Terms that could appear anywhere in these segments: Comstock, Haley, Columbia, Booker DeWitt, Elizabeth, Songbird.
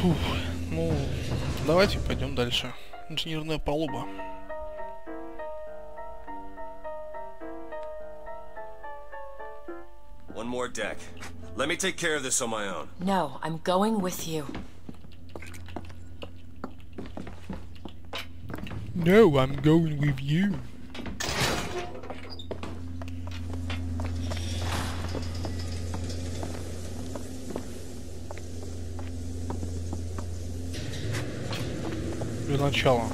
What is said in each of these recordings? Фух, ну, давайте пойдем дальше. Инженерная палуба. One more deck. Let me take care of this on my own. No, I'm going with you. No, I'm going with you. Для начала.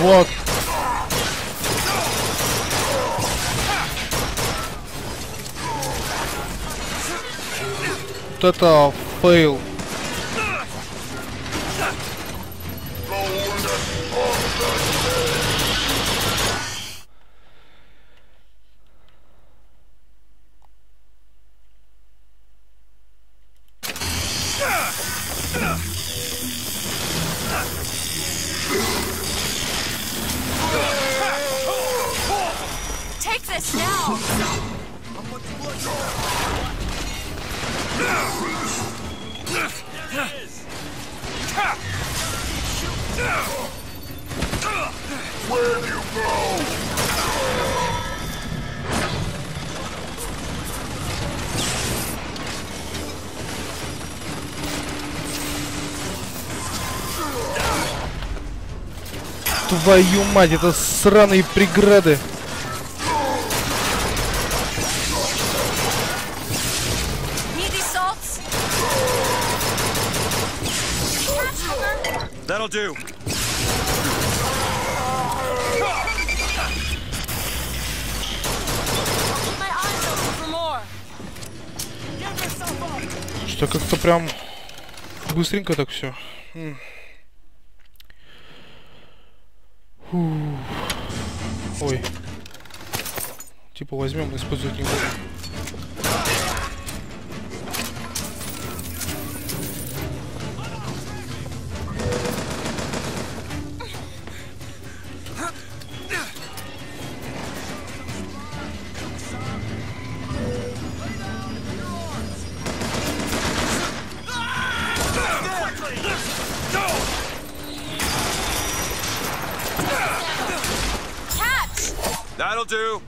Вот. Вот это фейл. Твою мать, это сраные преграды. That'll do. Что как-то прям быстренько так все. Ой. Типа возьмем, использовать не будем. That'll do.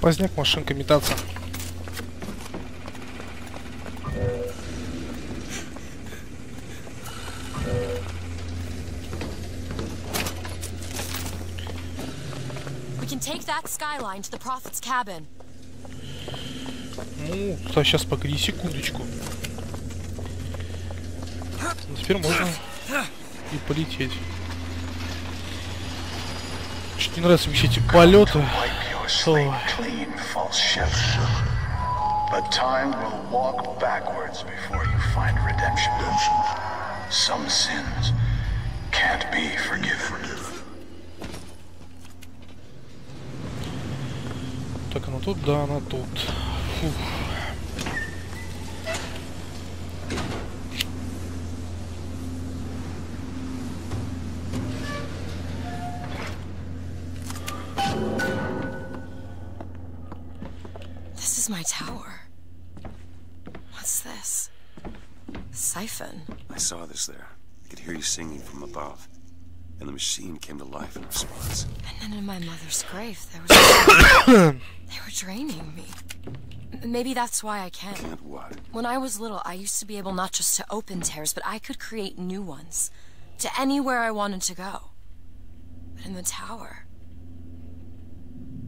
Возник машинка метаться. Ну, сейчас погоди секундочку. Но теперь можно и полететь. Чуть не нравится вообще эти полеты. Sleep clean, false ships. But time will walk backwards before you find redemption. Some sins can't be forgiven. Так, она тут, да, она тут. Фух. My tower. What's this? A siphon. I saw this there. I could hear you singing from above, and the machine came to life in response. An And in my mother's grave, there was... They were draining me. Maybe that's why I can't. Can't what? When I was little, I used to be able not just to open tears, but I could create new ones. To anywhere I wanted to go. But in the tower...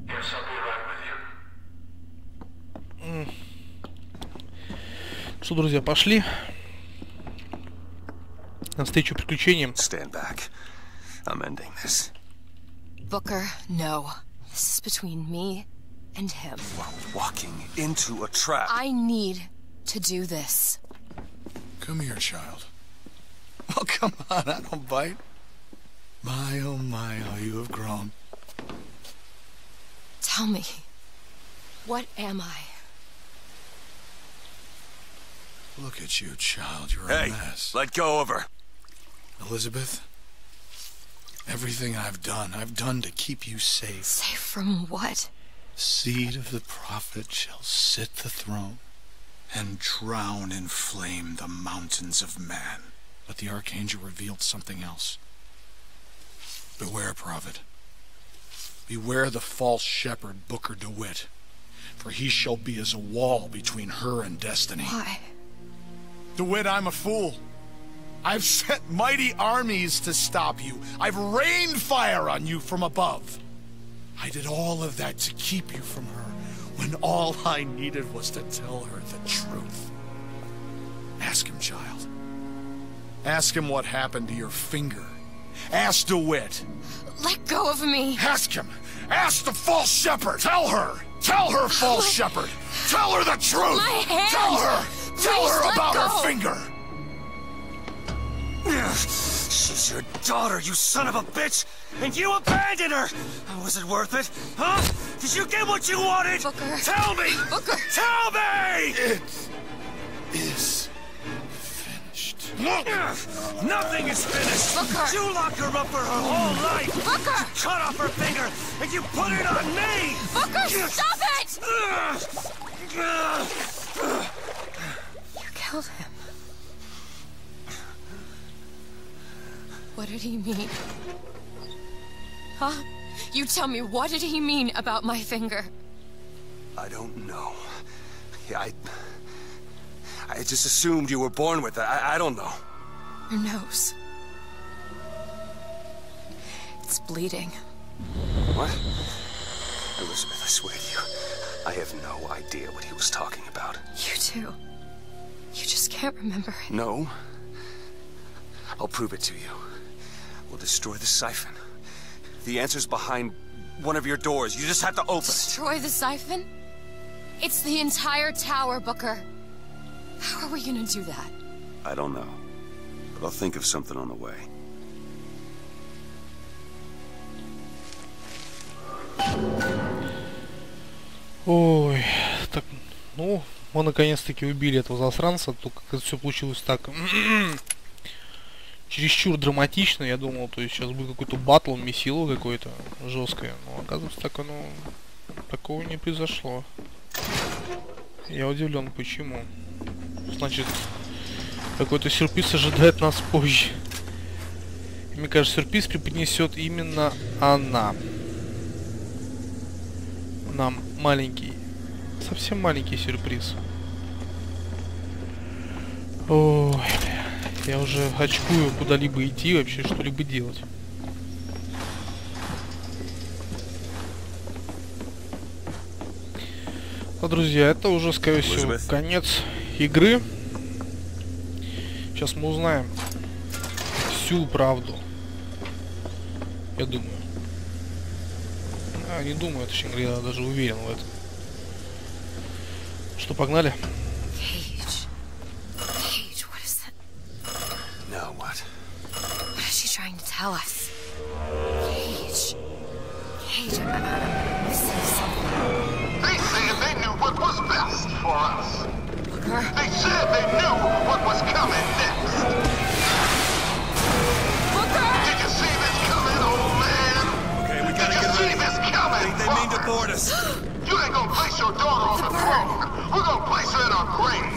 Yes, I'll be right with you. Что, друзья, пошли навстречу приключениям. Stand back. I'm ending this. Booker, no. This is between me and him. We're walking into a trap. I need to do this. Come here, child. Oh, come on, I don't bite. My, oh my, how you have grown. Tell me, what am I? Look at you, child. You're a mess. Hey, let go of her. Elizabeth, everything I've done to keep you safe. Safe from what? Seed of the prophet shall sit the throne and drown in flame the mountains of man. But the archangel revealed something else. Beware, prophet. Beware the false shepherd, Booker DeWitt, for he shall be as a wall between her and destiny. Why? DeWitt, I'm a fool. I've sent mighty armies to stop you. I've rained fire on you from above. I did all of that to keep you from her, when all I needed was to tell her the truth. Ask him, child. Ask him what happened to your finger. Ask DeWitt. Let go of me. Ask him. Ask the false shepherd. Tell her. Tell her, false shepherd. Tell her the truth. My hand. Tell her. Tell her about her finger! She's your daughter, you son of a bitch! And you abandoned her! Was it worth it? Huh? Did you get what you wanted? Booker. Tell me! Booker. Tell me! It is finished. Nothing is finished! Booker. You locked her up for her whole life! Booker. You cut off her finger and you put it on me! Booker, stop it! Him. What did he mean? Huh? You tell me, what did he mean about my finger? I don't know. I just assumed you were born with it. I don't know. Your nose. It's bleeding. What? Elizabeth, I swear to you, I have no idea what he was talking about. You too. You just can't remember it. No. I'll prove it to you. We'll destroy the siphon. The answer's behind one of your doors. You just have to open it. Destroy the siphon? It's the entire tower, Booker. How are we gonna do that? I don't know. But I'll think of something on the way. Ой, так, ну... Мы наконец-таки убили этого засранца, только как это все получилось так чересчур драматично, я думал, то есть сейчас будет какой-то батл, месило какое-то жесткое, но оказывается так оно, такого не произошло. Я удивлен, почему. Значит, какой-то сюрприз ожидает нас позже. И, мне кажется, сюрприз преподнесет именно она. Нам маленький. Совсем маленький сюрприз. Ой, я уже очкую куда-либо идти, вообще что-либо делать. А, друзья, это уже, скорее всего, конец игры. Сейчас мы узнаем всю правду. Я думаю. А, не думаю, точнее говоря, я даже уверен в этом. Что, погнали? Cage. Cage, what is that? Now what? What is she trying to tell us? Cage. Cage, this is something. They say they knew what was best for us. Booker. They said they knew what was coming next. Booker! Did you see this coming, old man? Okay, we gotta get ready. Did you see this coming? They mean to board us. You ain't gonna place your daughter on the throne. We're gonna place her in our grave.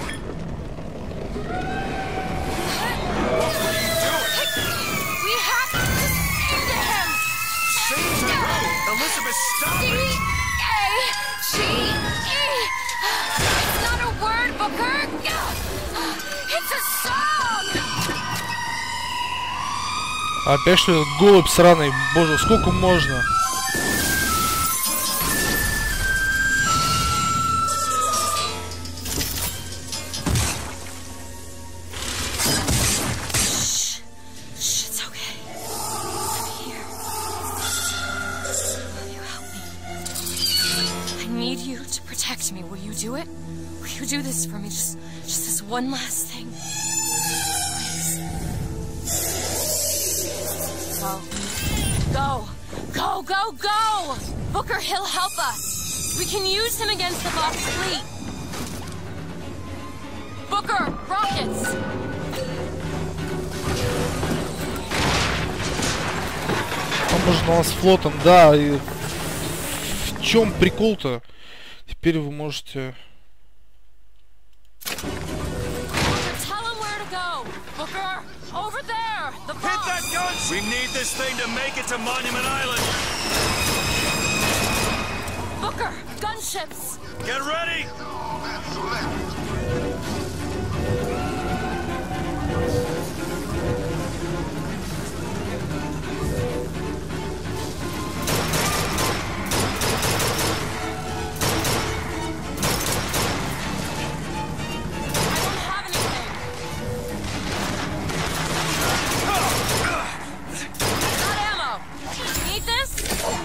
What are you doing? We have to save him. Save the road. Elizabeth, stop it! D-A-G-E! It's not a word, Booker! It's a song! Опять что, голубь сраный, боже, сколько можно? One last thing. Please. Go. Go, go, go! Booker, he'll help us. We can use him against the Vox fleet. Booker, rockets! Поможет нам с флотом, да. И в чем прикол-то? Теперь вы можете... Over there! The hit that gun! We need this thing to make it to Monument Island! Booker! Gunships! Get ready!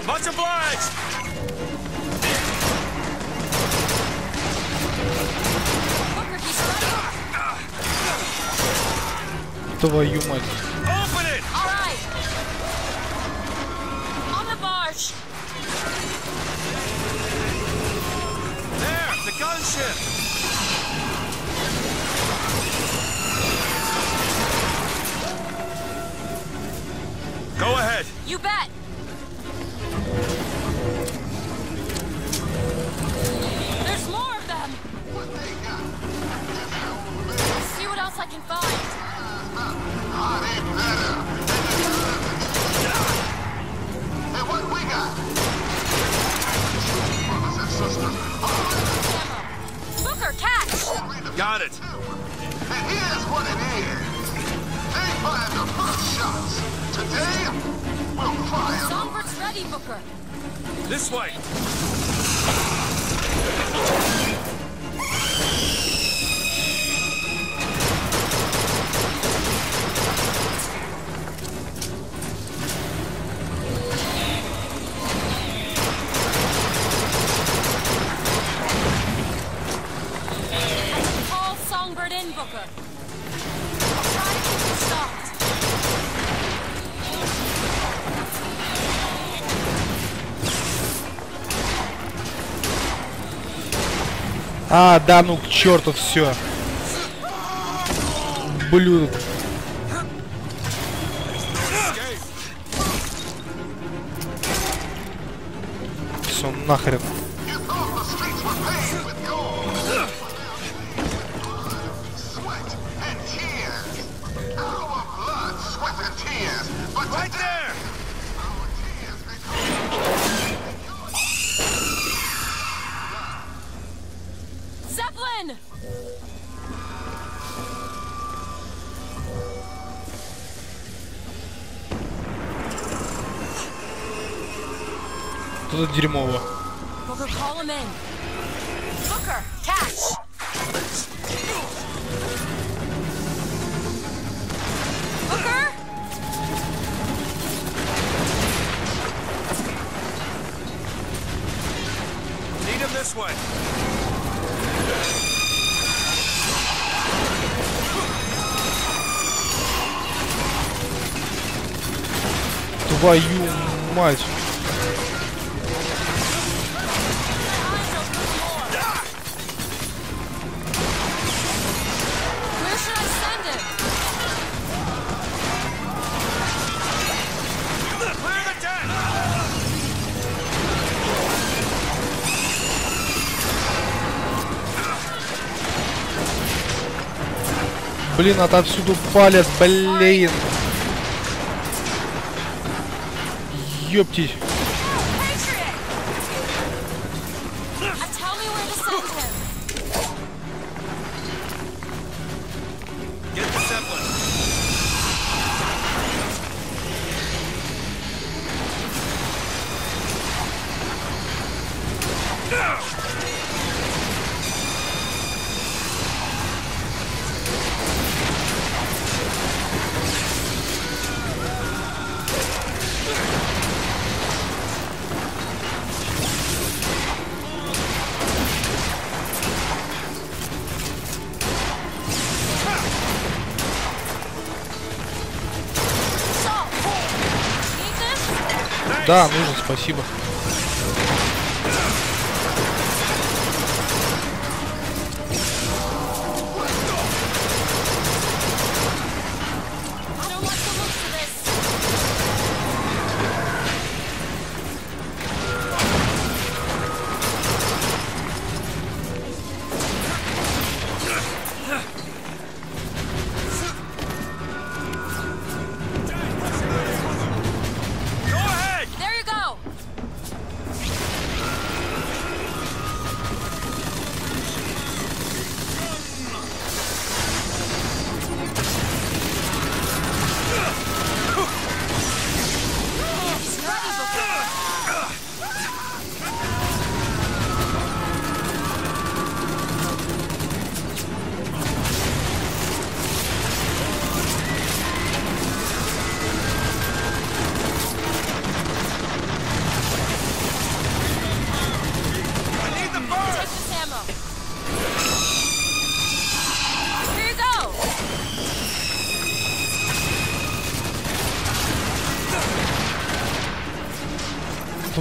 Much obliged! Твою мать. Open it! Alright! On the barge! There! The gunship! Go ahead! You bet! I can find. Hey, what we got? Brothers and sisters. Booker, catch! Got it. And here's what it is. They fired the first shots. Today, we'll fire. Songbird's ready, Booker. This way. А, да ну к черту все. Блюдо. Все нахрен. Дерьмово. Твою мать. Блин, отовсюду палят, блин. Ёптись. Да, нужен, спасибо.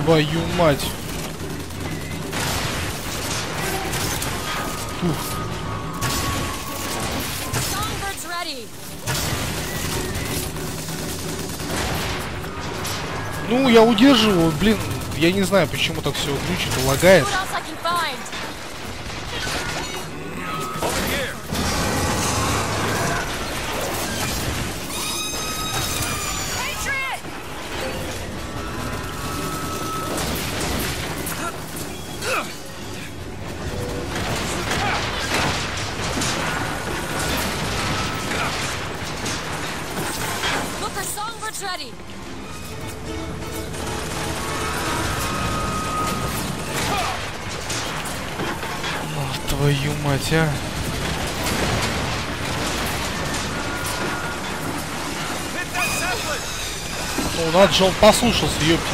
Твою мать. Songbird's ready. Ну, я удерживаю, блин, я не знаю, почему так все глючит и лагает. Твою мать, а. Ну, надо же, он послушался, ёптить.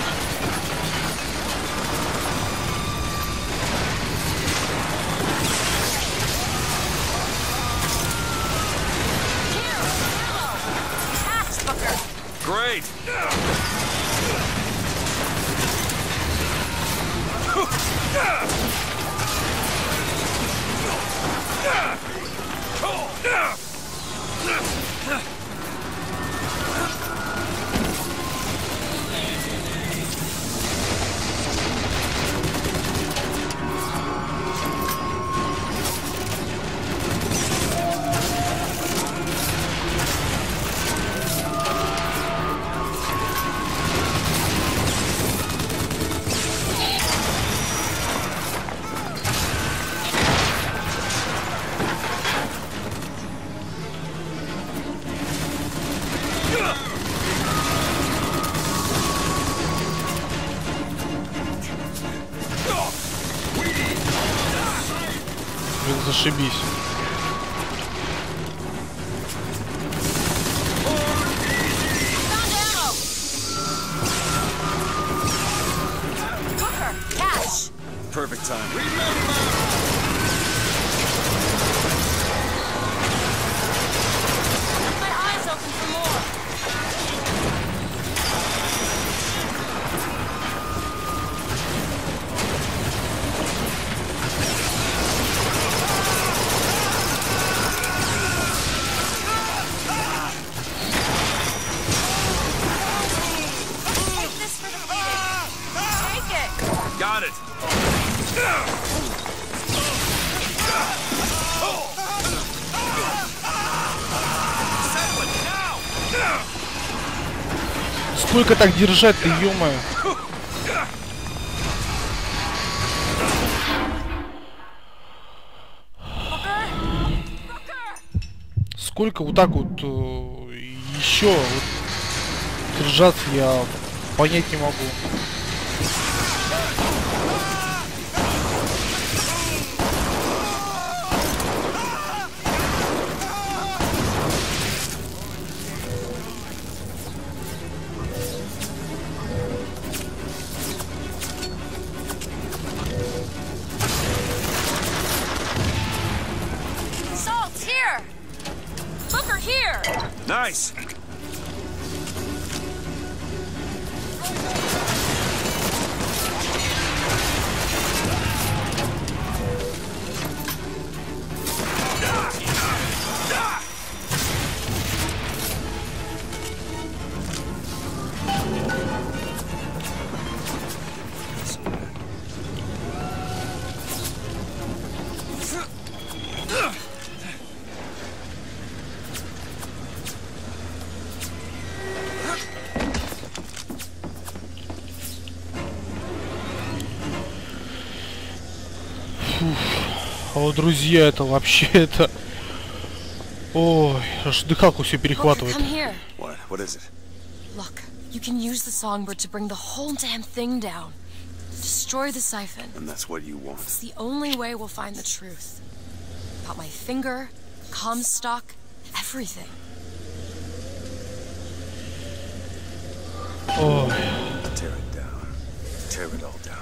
Зашибись. Perfect time. My eyes open for more. Got it. Сколько так держать, ты, ё-моё? Сколько вот так вот еще вот держаться, я понять не могу. nice. Друзья, это вообще это... Ой, аж дыхалку все перехватывает. What is it? Look, you can use the songbird to bring the whole damn thing down. Destroy the siphon. And that's what you want. It's the only way we'll find the truth. About my finger, Comstock, everything. Ой. Tear it down. Tear it all down.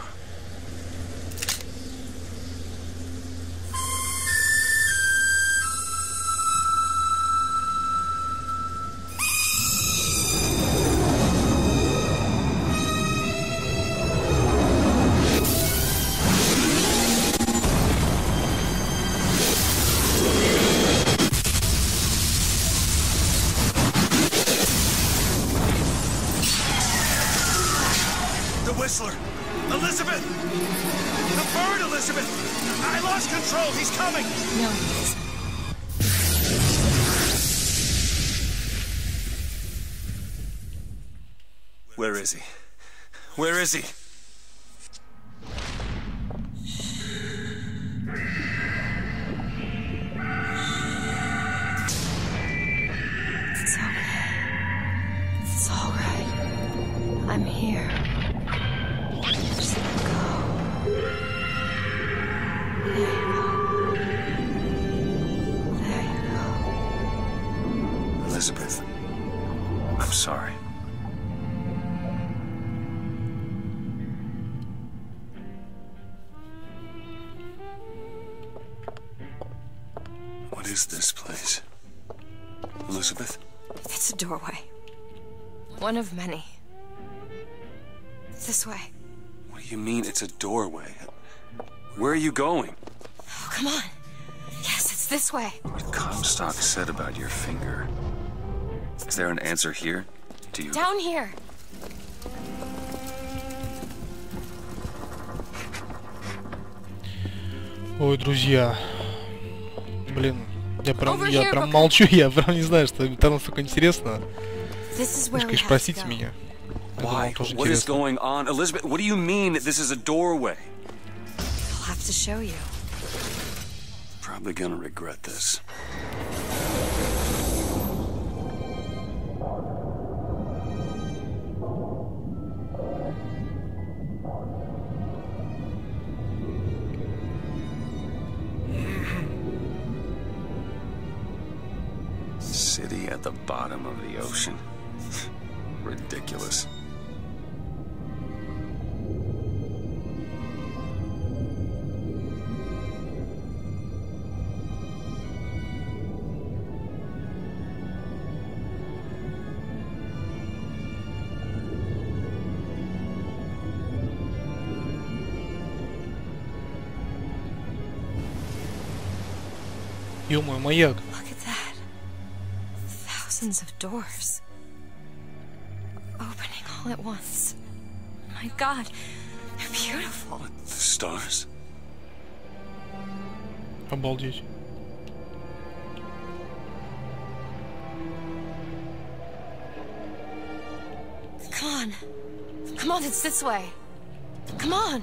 Whistler! Elizabeth! The bird, Elizabeth! I lost control! He's coming! No, he isn't. Where is he? Where is he? It's okay. It's all right. I'm here. Just let go. There you go. There you go. Elizabeth, I'm sorry. What is this place? Elizabeth? It's a doorway. One of many. This way. What do you mean it's a doorway? Where are you going? Oh, come on. Yes, it's this way. What Comstock said about your finger. Is there an answer here? Do you... Down here. Ой, друзья. Блин, я прям молчу, я прям не знаю, что там настолько интересно. Вы же, конечно, простите меня. Why? What is going on? Elizabeth, what do you mean that this is a doorway? I'll have to show you. Probably gonna regret this. City at the bottom of the ocean. Ridiculous. Ё-моё, маяк. Look at that. Thousands of doors opening all at once. My God, they're beautiful. What, the stars? Обалдеть. Come on, come on, it's this way. Come on.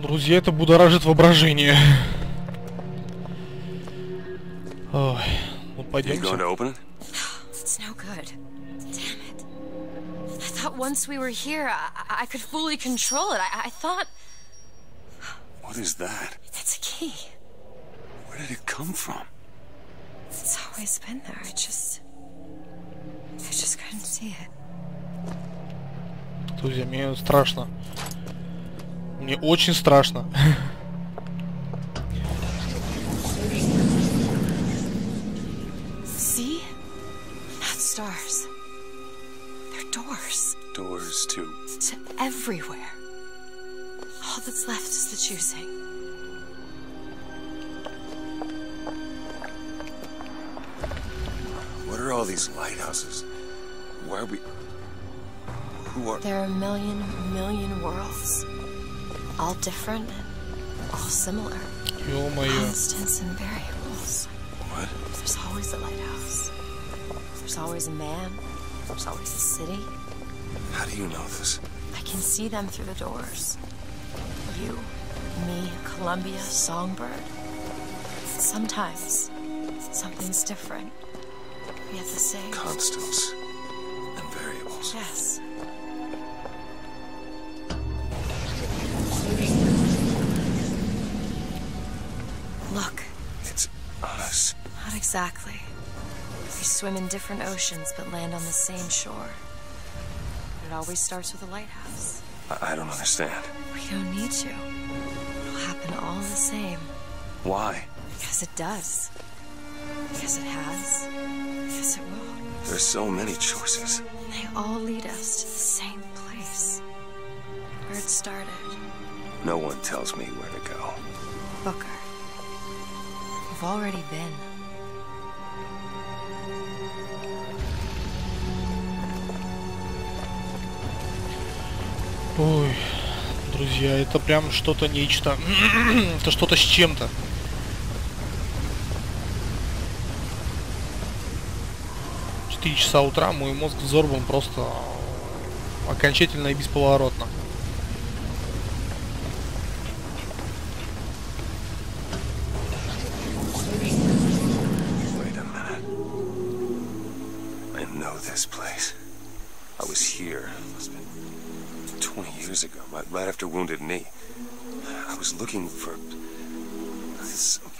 Друзья, это будоражит воображение. Ой, ну пойдемте. It's no good. Damn it. I thought once we were here, I could fully control it. I thought. What is that? It's a key. Where did it come from? It's always been there. I just couldn't see it. Друзья, мне страшно. Мне очень страшно. doors. Doors to everywhere. All that's left is the choosing. What are all these lighthouses? Why are we... Who are... There are a million worlds. All different, all similar. Constants and variables. What? There's always a lighthouse. There's always a man. There's always a city. How do you know this? I can see them through the doors. You, me, Columbia, Songbird. Sometimes, something's different. We have the same. Constants and variables. Yes. Look. It's us. Not exactly. We swim in different oceans, but land on the same shore. It always starts with a lighthouse. I don't understand. We don't need to. It'll happen all the same. Why? Because it does. Because it has. Because it will. There's so many choices. And they all lead us to the same place. Where it started. No one tells me where to go. Booker. We've already been. Ой, друзья, это прям что-то нечто. Это что-то с чем-то. В 4 часа утра мой мозг взорван просто окончательно и бесповоротно. Right after wounded knee. I was looking for...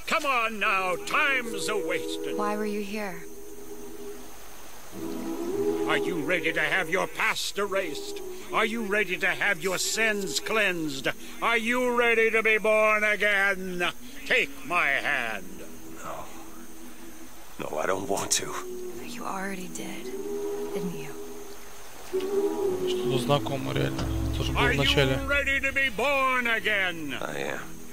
Come on now, time's a-wasting. Why were you here? Are you ready to have your past erased? Are you ready to have your sins cleansed? Are you ready to be born again? Take my hand. No. No, I don't want to. But you already did, didn't you? Что-то знакомо, реально. Это же было в начале.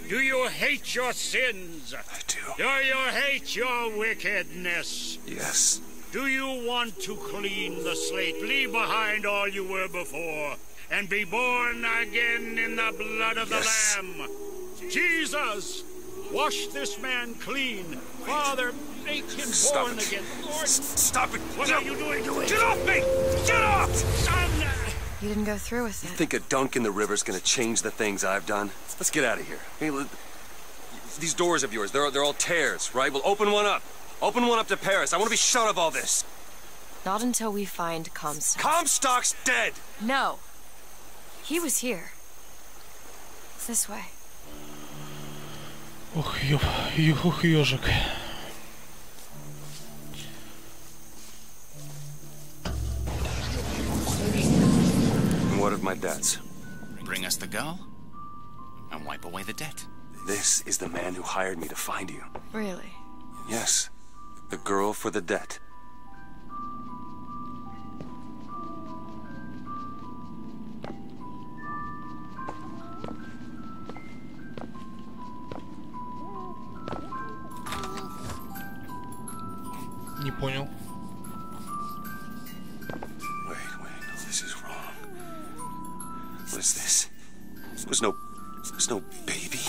Do you hate your sins? I do. Do you hate your wickedness? Yes. Do you want to clean the slate, leave behind all you were before, and be born again in the blood of yes. the Lamb? Jesus, wash this man clean. Wait. Father, make him Stop born it. Again. Lord, Stop it. What no. are you doing? Do it. Get off me! Get off! Son! You didn't go through with it. You think a dunk in the river's gonna change the things I've done? Let's get out of here. Hey, these doors of yours, they're all tears, right? Well, open one up. Open one up to Paris. I want to be shut of all this. Not until we find Comstock. Comstock's dead! No. He was here. It's this way. Ох, ёжик. What of my debts? Bring us the girl, and wipe away the debt. This is the man who hired me to find you. Really? Yes. The girl for the debt. Не понял. What is this? There was no baby.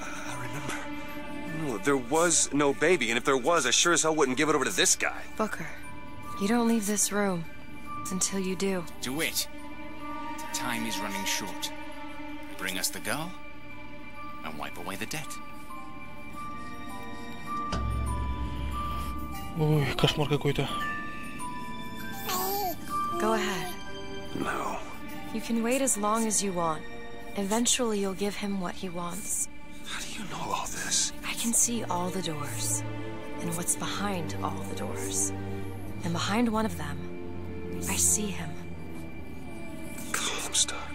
I remember. No, there was no baby, and if there was, I sure as hell wouldn't give it over to this guy. Booker, you don't leave this room until you do. DeWitt, time is running short. Bring us the girl, and wipe away the debt. Ой, кошмар какой-то. Go ahead. No. You can wait as long as you want. Eventually you'll give him what he wants. How do you know all this? I can see all the doors. And what's behind all the doors. And behind one of them, I see him. Comstock.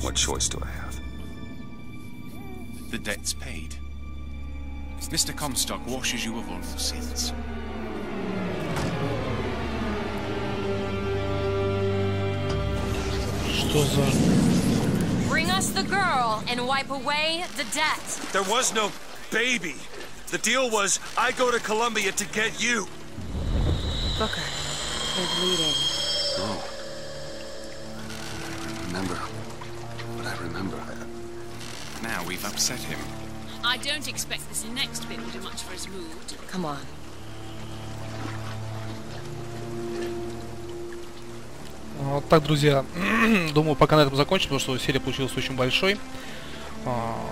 What choice do I have? The debt's paid. Mr. Comstock washes you of all your sins. Bring us the girl and wipe away the debt. There was no baby. The deal was I go to Columbia to get you. Booker, they're bleeding. Oh. I remember. Now we've upset him. I don't expect this next bit will do much for his mood. Come on. Вот так, друзья. Думаю, пока на этом закончим, потому что серия получилась очень большой.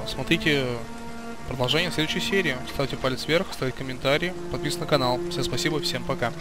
Смотрите продолжение в следующей серии. Ставьте палец вверх, ставьте комментарии, подписывайтесь на канал. Всем спасибо, всем пока.